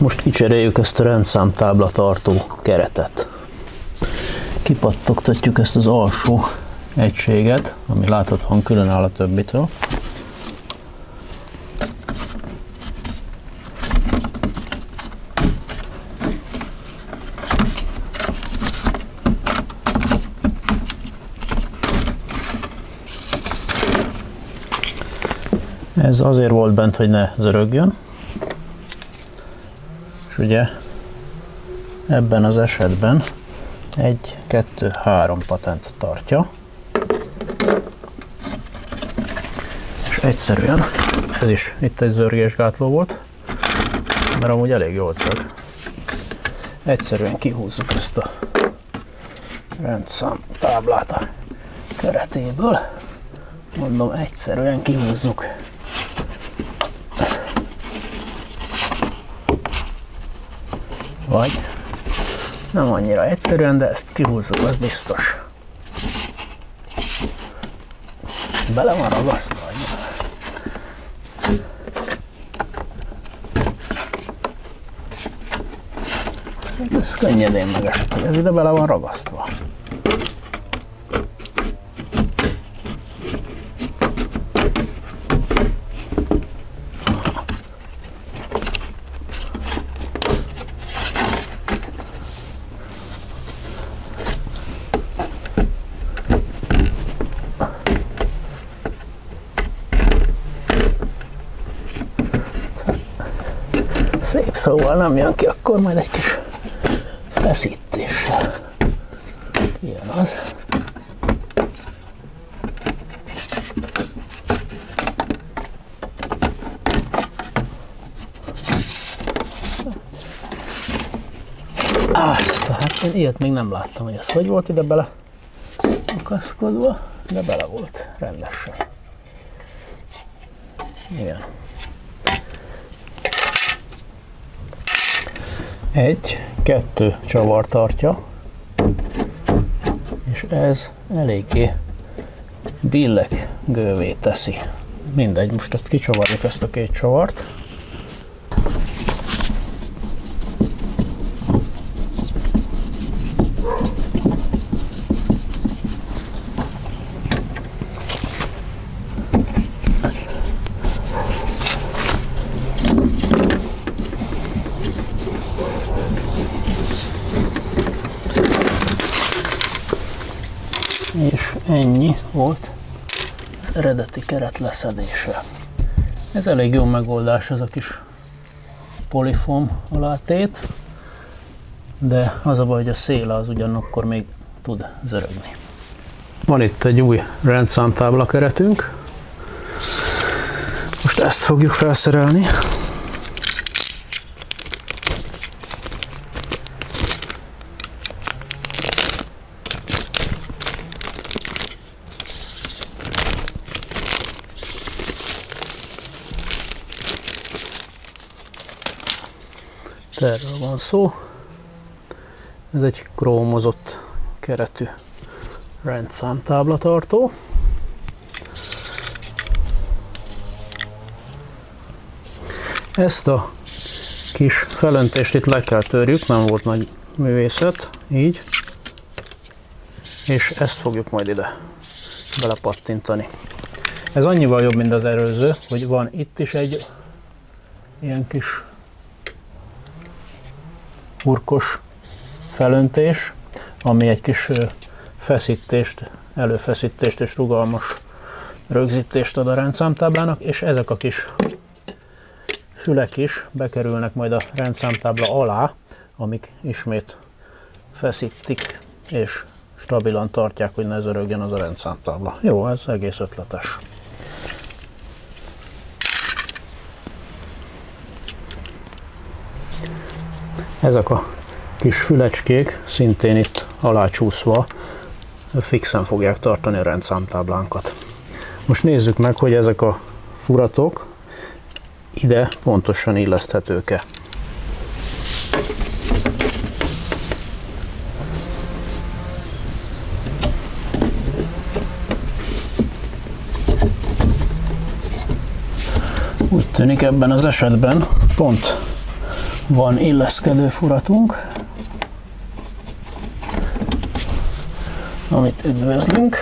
Most kicseréljük ezt a rendszámtábla tartó keretet. Kipattogtatjuk ezt az alsó egységet, ami láthatóan különáll a többitől. Ez azért volt bent, hogy ne zörögjön. És ugye ebben az esetben 1, 2, 3 patent tartja. És egyszerűen ez is itt egy zörgésgátló volt, mert amúgy elég jól zörg. Egyszerűen kihúzzuk ezt a rendszám táblát a keretéből. Mondom, egyszerűen kihúzzuk. Vagy nem annyira egyszerűen, de ezt kihúzzuk, az biztos. Bele van ragasztva. Ez könnyedén megesett, hogy ez ide bele van ragasztva. Szép, szóval nem jön ki, akkor majd egy kis feszítéssel kijön az. Azt, hát én ilyet még nem láttam, hogy ez hogy volt ide bele akaszkodva, de bele volt rendesen. Igen. 1, 2 csavar tartja, és ez eléggé billegővé teszi. Mindegy, most ezt kicsavarjuk, ezt a két csavart. És ennyi volt az eredeti keret leszedése. Ez elég jó megoldás, ez a kis polifóm alátét, de az a baj, hogy a széle az ugyanakkor még tud zörögni. Van itt egy új rendszámtábla keretünk. Most ezt fogjuk felszerelni. Erről van szó. Ez egy krómozott keretű rendszámtáblatartó. Ezt a kis felöntést itt le kell törjük, nem volt nagy művészet, így. És ezt fogjuk majd ide belepattintani. Ez annyival jobb, mint az előző, hogy van itt is egy ilyen kis hurkos felöntés, ami egy kis feszítést, előfeszítést és rugalmas rögzítést ad a rendszámtáblának, és ezek a kis fülek is bekerülnek majd a rendszámtábla alá, amik ismét feszítik és stabilan tartják, hogy ne zörögjön az a rendszámtábla. Jó, ez egész ötletes. Ezek a kis fülecskék szintén itt alácsúszva fixen fogják tartani a rendszámtáblánkat. Most nézzük meg, hogy ezek a furatok ide pontosan illeszthetők-e. Úgy tűnik, ebben az esetben pont van illeszkedő furatunk, amit üdvözlünk.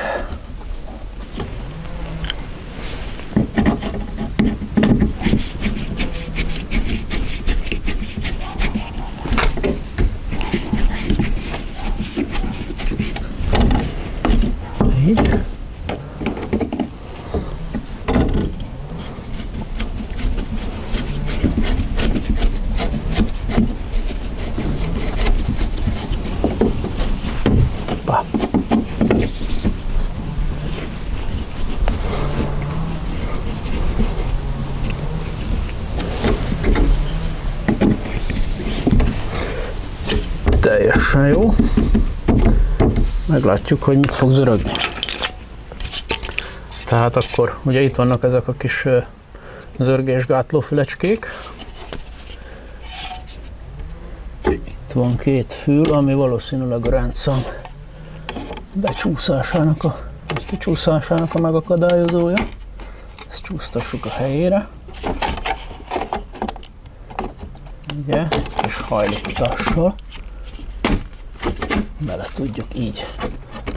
Teljesen jó. Meglátjuk, hogy mit fog zörögni. Tehát akkor ugye itt vannak ezek a kis zörgésgátló fülecskék. Itt van két fül, ami valószínűleg a ráncszám kicsúszásának a megakadályozója. Ezt csúsztassuk a helyére. Ugye, és hajlítással bele tudjuk így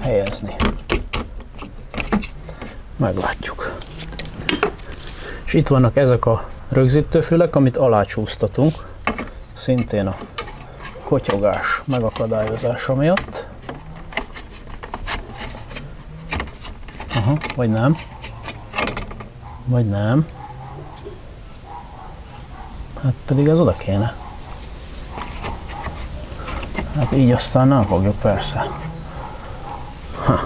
helyezni. Meglátjuk. És itt vannak ezek a rögzítőfülek, amit alácsúsztatunk, szintén a kotyogás megakadályozása miatt. Aha, vagy nem. Vagy nem. Hát pedig ez oda kéne. Hát így aztán nem fogjuk, persze. Ha.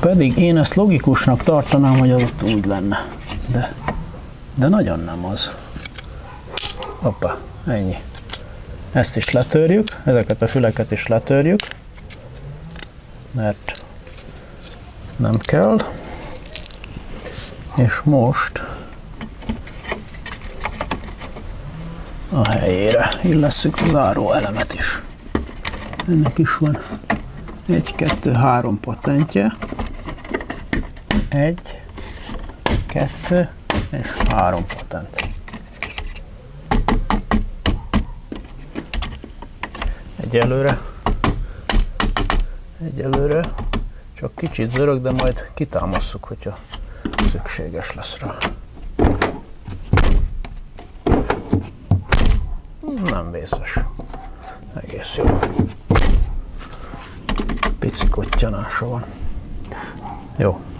Pedig én ezt logikusnak tartanám, hogy az ott úgy lenne. De nagyon nem az. Hoppá, ennyi. Ezt is letörjük, ezeket a füleket is letörjük, mert nem kell. És most a helyére illesszük a záró elemet is. Ennek is van 1, 2, 3 patentje. 1, 2 és 3 patent. Egyelőre csak kicsit zörög, de majd kitámasszuk, hogyha szükséges lesz rá. Nem vészes. Egész jó. Pici kottyanása van. Jó.